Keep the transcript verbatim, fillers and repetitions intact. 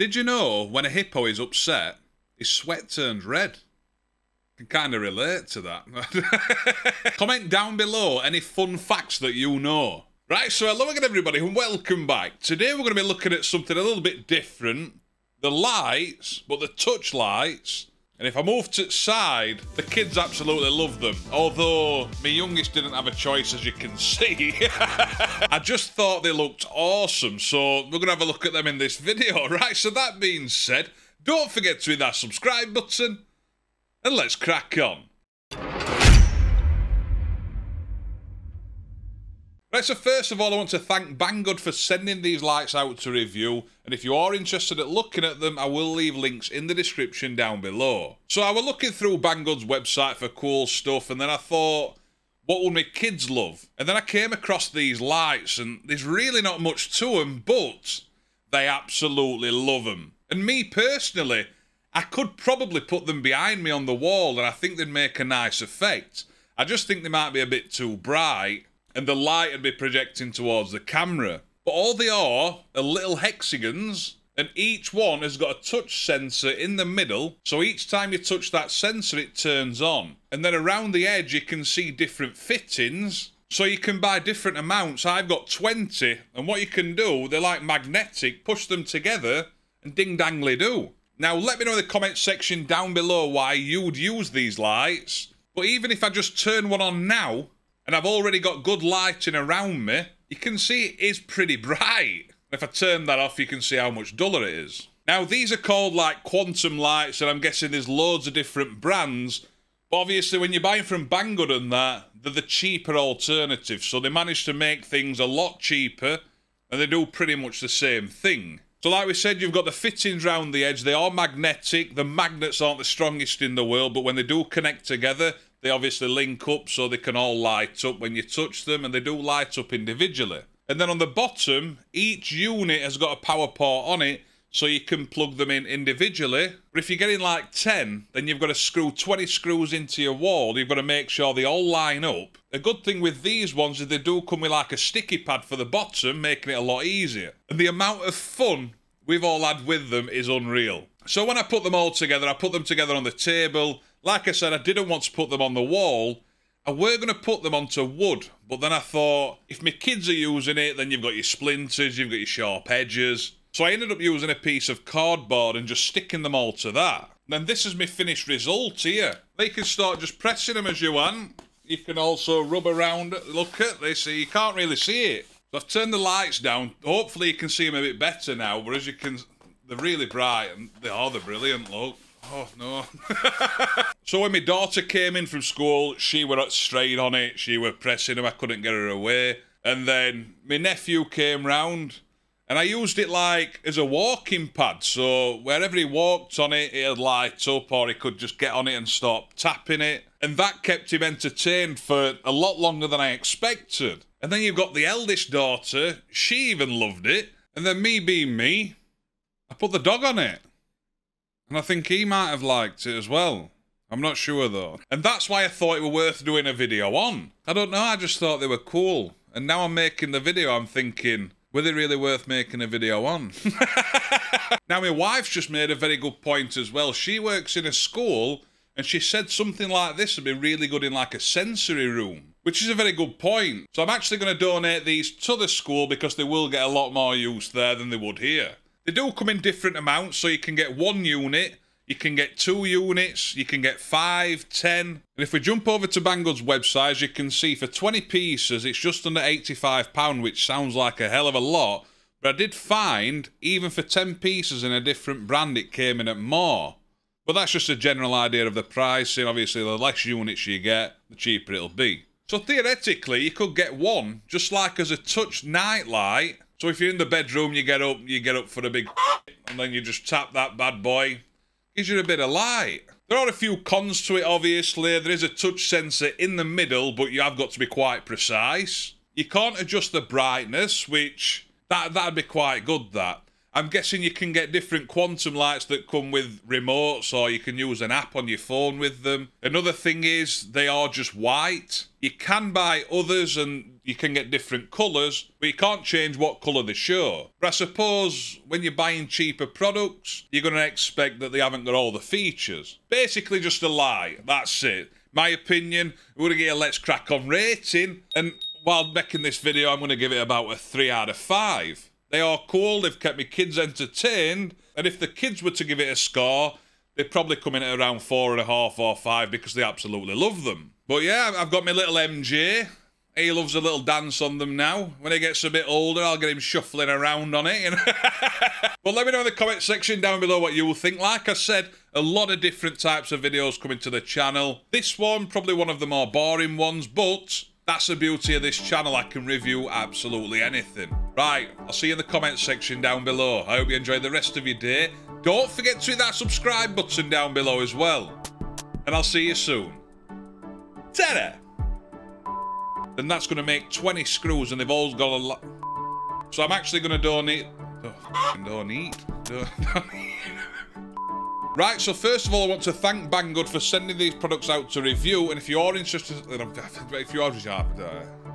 Did you know when a hippo is upset, his sweat turns red? I can kind of relate to that. Comment down below any fun facts that you know. Right, so hello again everybody and welcome back. Today we're going to be looking at something a little bit different. The lights, but the touch lights. And if I move to side, the kids absolutely love them. Although, my youngest didn't have a choice, as you can see. I just thought they looked awesome, so we're going to have a look at them in this video, right? So that being said, don't forget to hit that subscribe button, and let's crack on. Right, so first of all, I want to thank Banggood for sending these lights out to review, and if you are interested in looking at them, I will leave links in the description down below. So I was looking through Banggood's website for cool stuff, and then I thought, what would my kids love? And then I came across these lights, and there's really not much to them, but they absolutely love them. And me personally, I could probably put them behind me on the wall, and I think they'd make a nice effect. I just think they might be a bit too bright, and the light would be projecting towards the camera. But all they are are little hexagons, and each one has got a touch sensor in the middle, so each time you touch that sensor it turns on. And then around the edge you can see different fittings, so you can buy different amounts. I've got twenty, and what you can do, they're like magnetic, push them together, and ding-dangly-do. Now let me know in the comment section down below why you'd use these lights, but even if I just turn one on now, and I've already got good lighting around me, you can see it is pretty bright. If I turn that off, you can see how much duller it is. Now, these are called like Quantum lights, and I'm guessing there's loads of different brands. But obviously, when you're buying from Banggood and that, they're the cheaper alternative. So they manage to make things a lot cheaper, and they do pretty much the same thing. So like we said, you've got the fittings round the edge. They are magnetic. The magnets aren't the strongest in the world, but when they do connect together, they obviously link up so they can all light up when you touch them, and they do light up individually. And then on the bottom, each unit has got a power port on it, so you can plug them in individually. But if you're getting like ten, then you've got to screw twenty screws into your wall. You've got to make sure they all line up. The good thing with these ones is they do come with like a sticky pad for the bottom, making it a lot easier. And the amount of fun we've all had with them is unreal. So when I put them all together, I put them together on the table. Like I said, I didn't want to put them on the wall. I were going to put them onto wood, but then I thought, if my kids are using it, then you've got your splinters, you've got your sharp edges. So I ended up using a piece of cardboard and just sticking them all to that. And then this is my finished result here. They can start just pressing them as you want. You can also rub around. Look at this, you can't really see it. So I've turned the lights down. Hopefully you can see them a bit better now, but as you can, they're really bright, and they are, they're brilliant, look. Oh, no. So when my daughter came in from school, she were straight on it. She were pressing them. I couldn't get her away. And then my nephew came round, and I used it like as a walking pad. So wherever he walked on it, it'd light up, or he could just get on it and stop tapping it. And that kept him entertained for a lot longer than I expected. And then you've got the eldest daughter. She even loved it. And then me being me, I put the dog on it. And I think he might have liked it as well. I'm not sure though. And that's why I thought it were worth doing a video on. I don't know, I just thought they were cool. And now I'm making the video, I'm thinking, were they really worth making a video on? Now my wife's just made a very good point as well. She works in a school, and she said something like this would be really good in like a sensory room, which is a very good point. So I'm actually going to donate these to the school, because they will get a lot more use there than they would here. They do come in different amounts, so you can get one unit, you can get two units, you can get five, ten. And if we jump over to Banggood's website, as you can see, for twenty pieces, it's just under eighty-five pounds, which sounds like a hell of a lot. But I did find, even for ten pieces in a different brand, it came in at more. But that's just a general idea of the pricing. Obviously, the less units you get, the cheaper it'll be. So theoretically, you could get one, just like as a touch nightlight. So if you're in the bedroom, you get up, you get up for a big and then you just tap that bad boy. Gives you a bit of light. There are a few cons to it, obviously. There is a touch sensor in the middle, but you have got to be quite precise. You can't adjust the brightness, which, that, that'd be quite good, that. I'm guessing you can get different Quantum lights that come with remotes, or you can use an app on your phone with them. Another thing is they are just white. You can buy others and you can get different colours, but you can't change what colour they show. But I suppose when you're buying cheaper products, you're going to expect that they haven't got all the features. Basically just a lie, that's it. My opinion, we're going to get a Let's Crack On rating, and while making this video, I'm going to give it about a three out of five. They are cool, they've kept my kids entertained, and if the kids were to give it a score, they'd probably come in at around four and a half or five because they absolutely love them. But yeah, I've got my little M J. He loves a little dance on them now. When he gets a bit older, I'll get him shuffling around on it. But let me know in the comment section down below what you will think. Like I said, a lot of different types of videos coming to the channel. This one, probably one of the more boring ones, but that's the beauty of this channel. I can review absolutely anything. Right, I'll see you in the comment section down below. I hope you enjoyed the rest of your day. Don't forget to hit that subscribe button down below as well. And I'll see you soon. Ta-da! And that's going to make twenty screws, and they've all got a lot. So I'm actually going to donate. Don't, donate. Don't, donate. Right, so first of all, I want to thank Banggood for sending these products out to review. And if you are interested, if you are,